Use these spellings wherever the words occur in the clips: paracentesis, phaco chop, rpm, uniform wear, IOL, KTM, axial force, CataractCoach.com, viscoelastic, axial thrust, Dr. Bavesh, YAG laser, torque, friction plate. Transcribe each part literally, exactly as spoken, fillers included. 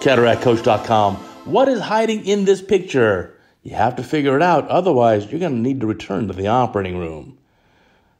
cataract coach dot com. What is hiding in this picture? You have to figure it out. Otherwise, you're going to need to return to the operating room.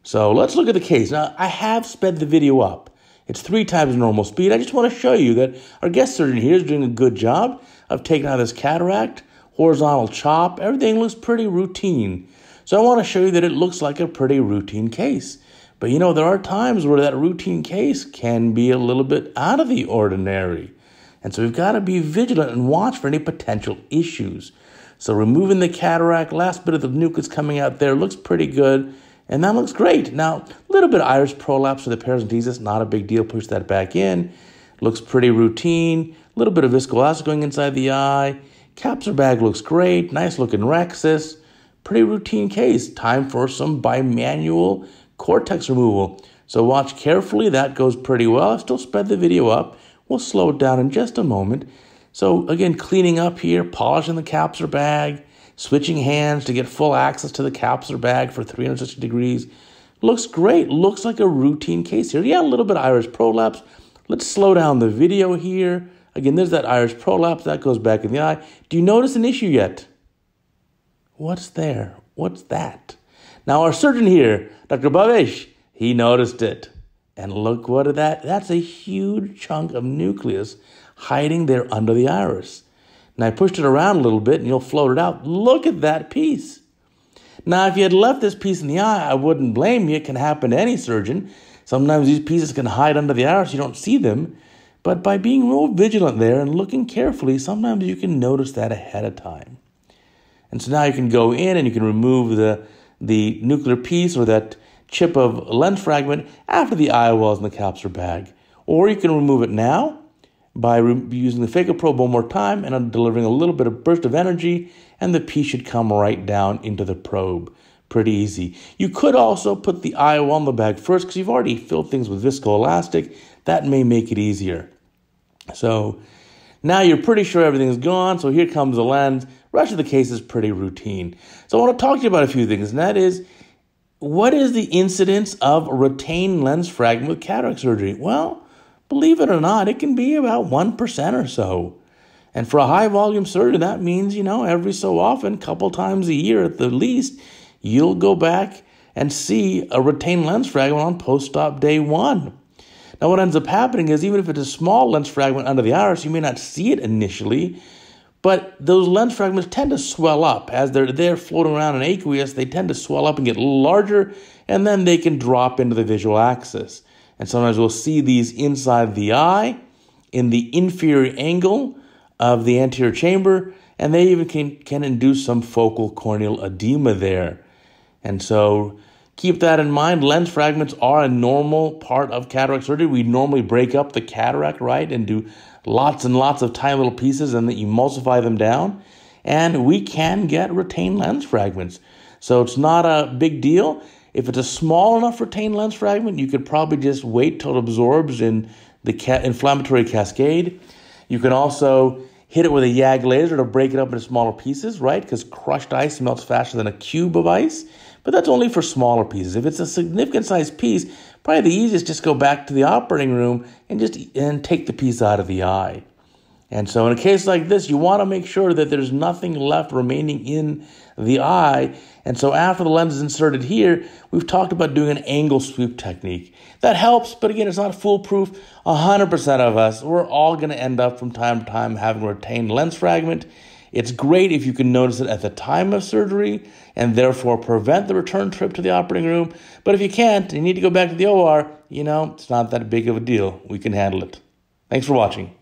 So let's look at the case. Now, I have sped the video up. It's three times normal speed. I just want to show you that our guest surgeon here is doing a good job of taking out this cataract, horizontal chop. Everything looks pretty routine. So I want to show you that it looks like a pretty routine case. But, you know, there are times where that routine case can be a little bit out of the ordinary. And so we've got to be vigilant and watch for any potential issues. So removing the cataract, last bit of the mucus coming out there looks pretty good. And that looks great. Now, a little bit of iris prolapse with the paracentesis, not a big deal. Push that back in. Looks pretty routine. A little bit of viscoelastic going inside the eye. Capsular bag looks great. Nice looking rexus. Pretty routine case. Time for some bimanual cortex removal. So watch carefully. That goes pretty well. I've still sped the video up. We'll slow it down in just a moment. So again, cleaning up here, polishing the capsular bag, switching hands to get full access to the capsular bag for three hundred sixty degrees. Looks great. Looks like a routine case here. Yeah, a little bit of iris prolapse. Let's slow down the video here. Again, there's that iris prolapse. That goes back in the eye. Do you notice an issue yet? What's there? What's that? Now, our surgeon here, Doctor Bavesh, he noticed it. And look what at that. That's a huge chunk of nucleus hiding there under the iris. And I pushed it around a little bit, and you'll float it out. Look at that piece. Now, if you had left this piece in the eye, I wouldn't blame you. It can happen to any surgeon. Sometimes these pieces can hide under the iris. You don't see them. But by being real vigilant there and looking carefully, sometimes you can notice that ahead of time. And so now you can go in and you can remove the the nuclear piece or that chip of lens fragment after the I O L is in the capsular bag. Or you can remove it now by using the phaco probe one more time and I'm delivering a little bit of burst of energy, and the piece should come right down into the probe. Pretty easy. You could also put the I O L in the bag first because you've already filled things with viscoelastic. That may make it easier. So now you're pretty sure everything's gone. So here comes the lens. The rest of the case is pretty routine. So I want to talk to you about a few things, and that is, what is the incidence of retained lens fragment with cataract surgery? Well, believe it or not, it can be about one percent or so. And for a high-volume surgeon, that means, you know, every so often, a couple times a year at the least, you'll go back and see a retained lens fragment on post-op day one. Now, what ends up happening is even if it's a small lens fragment under the iris, you may not see it initially, but those lens fragments tend to swell up. As they're there floating around in aqueous, they tend to swell up and get larger, and then they can drop into the visual axis. And sometimes we'll see these inside the eye, in the inferior angle of the anterior chamber, and they even can, can induce some focal corneal edema there. And so keep that in mind. Lens fragments are a normal part of cataract surgery. We normally break up the cataract, right, and do lots and lots of tiny little pieces and then emulsify them down. And we can get retained lens fragments. So it's not a big deal. If it's a small enough retained lens fragment, you could probably just wait till it absorbs in the ca- inflammatory cascade. You can also hit it with a YAG laser to break it up into smaller pieces, right? Because crushed ice melts faster than a cube of ice. But that's only for smaller pieces. If it's a significant size piece, probably the easiest just go back to the operating room and just and take the piece out of the eye. And so in a case like this, you want to make sure that there's nothing left remaining in the eye. And so after the lens is inserted here, we've talked about doing an angle sweep technique. That helps, but again, it's not foolproof. one hundred percent of us, we're all going to end up from time to time having a retained lens fragment. It's great if you can notice it at the time of surgery and therefore prevent the return trip to the operating room. But if you can't and you need to go back to the O R, you know, it's not that big of a deal. We can handle it. Thanks for watching.